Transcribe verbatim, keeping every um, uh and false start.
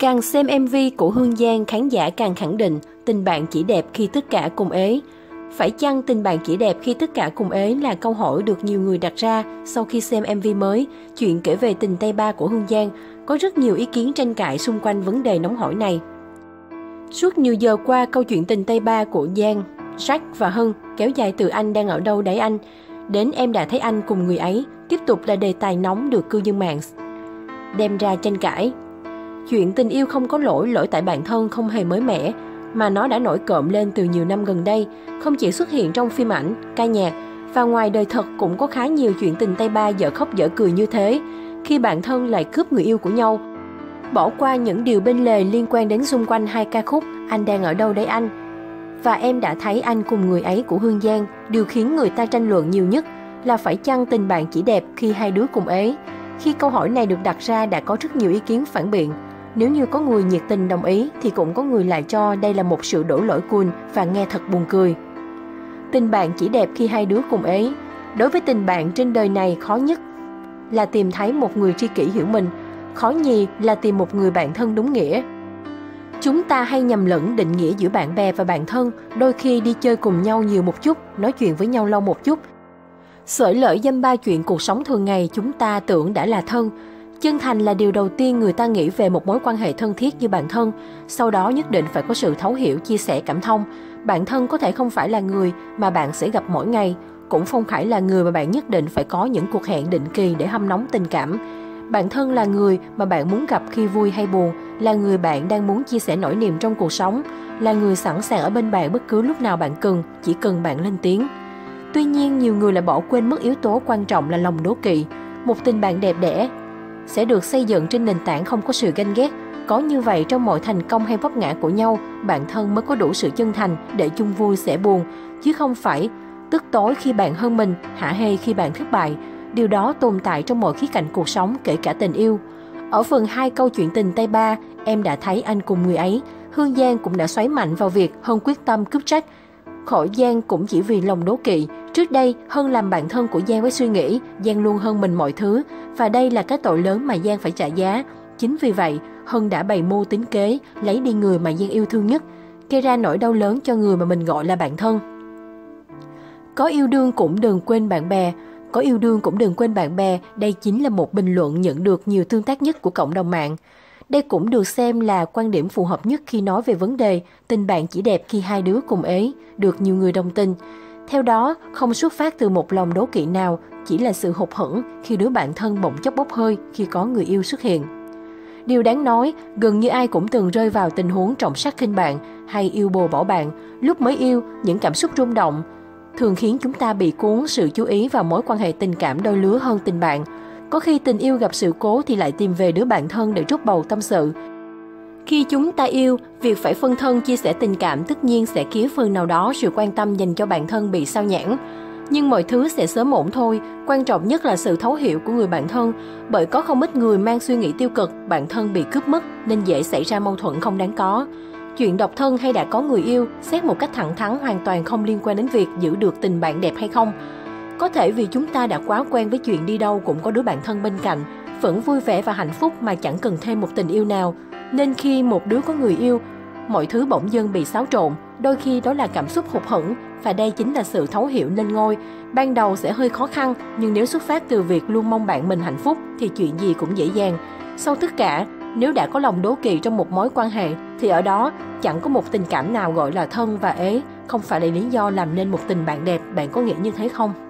Càng xem em vê của Hương Giang, khán giả càng khẳng định tình bạn chỉ đẹp khi tất cả cùng ế. Phải chăng tình bạn chỉ đẹp khi tất cả cùng ế là câu hỏi được nhiều người đặt ra sau khi xem em vê mới, chuyện kể về tình tay ba của Hương Giang. Có rất nhiều ý kiến tranh cãi xung quanh vấn đề nóng hổi này. Suốt nhiều giờ qua, câu chuyện tình tay ba của Giang, Jack và Hân kéo dài từ anh đang ở đâu đấy anh, đến em đã thấy anh cùng người ấy, tiếp tục là đề tài nóng được cư dân mạng đem ra tranh cãi. Chuyện tình yêu không có lỗi, lỗi tại bản thân không hề mới mẻ, mà nó đã nổi cộm lên từ nhiều năm gần đây, không chỉ xuất hiện trong phim ảnh, ca nhạc, và ngoài đời thật cũng có khá nhiều chuyện tình tay ba dở khóc dở cười như thế, khi bạn thân lại cướp người yêu của nhau. Bỏ qua những điều bên lề liên quan đến xung quanh hai ca khúc Anh Đang Ở Đâu Đấy Anh và Em Đã Thấy Anh Cùng Người Ấy của Hương Giang, điều khiến người ta tranh luận nhiều nhất là phải chăng tình bạn chỉ đẹp khi hai đứa cùng ế. Khi câu hỏi này được đặt ra đã có rất nhiều ý kiến phản biện. Nếu như có người nhiệt tình đồng ý thì cũng có người lại cho đây là một sự đổ lỗi cùn và nghe thật buồn cười. Tình bạn chỉ đẹp khi hai đứa cùng ế. Đối với tình bạn trên đời này, khó nhất là tìm thấy một người tri kỷ hiểu mình, khó nhì là tìm một người bạn thân đúng nghĩa. Chúng ta hay nhầm lẫn định nghĩa giữa bạn bè và bạn thân, đôi khi đi chơi cùng nhau nhiều một chút, nói chuyện với nhau lâu một chút. Sởi lợi dăm ba chuyện cuộc sống thường ngày chúng ta tưởng đã là thân. Chân thành là điều đầu tiên người ta nghĩ về một mối quan hệ thân thiết như bạn thân, sau đó nhất định phải có sự thấu hiểu, chia sẻ cảm thông. Bạn thân có thể không phải là người mà bạn sẽ gặp mỗi ngày, cũng không phải là người mà bạn nhất định phải có những cuộc hẹn định kỳ để hâm nóng tình cảm. Bạn thân là người mà bạn muốn gặp khi vui hay buồn, là người bạn đang muốn chia sẻ nỗi niềm trong cuộc sống, là người sẵn sàng ở bên bạn bất cứ lúc nào bạn cần, chỉ cần bạn lên tiếng. Tuy nhiên, nhiều người lại bỏ quên mất yếu tố quan trọng là lòng đố kỵ. Một tình bạn đẹp đẽ sẽ được xây dựng trên nền tảng không có sự ganh ghét. Có như vậy, trong mọi thành công hay vấp ngã của nhau, bạn thân mới có đủ sự chân thành để chung vui sẻ buồn, chứ không phải tức tối khi bạn hơn mình, hả hê khi bạn thất bại. Điều đó tồn tại trong mọi khía cạnh cuộc sống, kể cả tình yêu. Ở phần hai câu chuyện tình tay ba, Em Đã Thấy Anh Cùng Người Ấy, Hương Giang cũng đã xoáy mạnh vào việc Hân quyết tâm cướp Jack khỏi Giang cũng chỉ vì lòng đố kỵ. Trước đây, Hân làm bạn thân của Giang với suy nghĩ Giang luôn hơn mình mọi thứ, và đây là cái tội lớn mà Giang phải trả giá. Chính vì vậy, Hân đã bày mưu tính kế, lấy đi người mà Giang yêu thương nhất, gây ra nỗi đau lớn cho người mà mình gọi là bạn thân. Có yêu đương cũng đừng quên bạn bè. Có yêu đương cũng đừng quên bạn bè, đây chính là một bình luận nhận được nhiều tương tác nhất của cộng đồng mạng. Đây cũng được xem là quan điểm phù hợp nhất khi nói về vấn đề tình bạn chỉ đẹp khi hai đứa cùng ế, được nhiều người đồng tình. Theo đó, không xuất phát từ một lòng đố kỵ nào, chỉ là sự hụt hẫng khi đứa bạn thân bỗng chốc bốc hơi khi có người yêu xuất hiện. Điều đáng nói, gần như ai cũng từng rơi vào tình huống trọng sắc khinh bạn hay yêu bồ bỏ bạn. Lúc mới yêu, những cảm xúc rung động thường khiến chúng ta bị cuốn sự chú ý vào mối quan hệ tình cảm đôi lứa hơn tình bạn. Có khi tình yêu gặp sự cố thì lại tìm về đứa bạn thân để trút bầu tâm sự. Khi chúng ta yêu, việc phải phân thân chia sẻ tình cảm tất nhiên sẽ khiến phần nào đó sự quan tâm dành cho bạn thân bị sao nhãng. Nhưng mọi thứ sẽ sớm ổn thôi, quan trọng nhất là sự thấu hiểu của người bạn thân, bởi có không ít người mang suy nghĩ tiêu cực, bạn thân bị cướp mất nên dễ xảy ra mâu thuẫn không đáng có. Chuyện độc thân hay đã có người yêu, xét một cách thẳng thắn hoàn toàn không liên quan đến việc giữ được tình bạn đẹp hay không. Có thể vì chúng ta đã quá quen với chuyện đi đâu cũng có đứa bạn thân bên cạnh, vẫn vui vẻ và hạnh phúc mà chẳng cần thêm một tình yêu nào. Nên khi một đứa có người yêu, mọi thứ bỗng dưng bị xáo trộn, đôi khi đó là cảm xúc hụt hẫng, và đây chính là sự thấu hiểu lên ngôi. Ban đầu sẽ hơi khó khăn, nhưng nếu xuất phát từ việc luôn mong bạn mình hạnh phúc thì chuyện gì cũng dễ dàng. Sau tất cả, nếu đã có lòng đố kỵ trong một mối quan hệ thì ở đó chẳng có một tình cảm nào gọi là thân và ế, không phải là lý do làm nên một tình bạn đẹp. Bạn có nghĩ như thế không?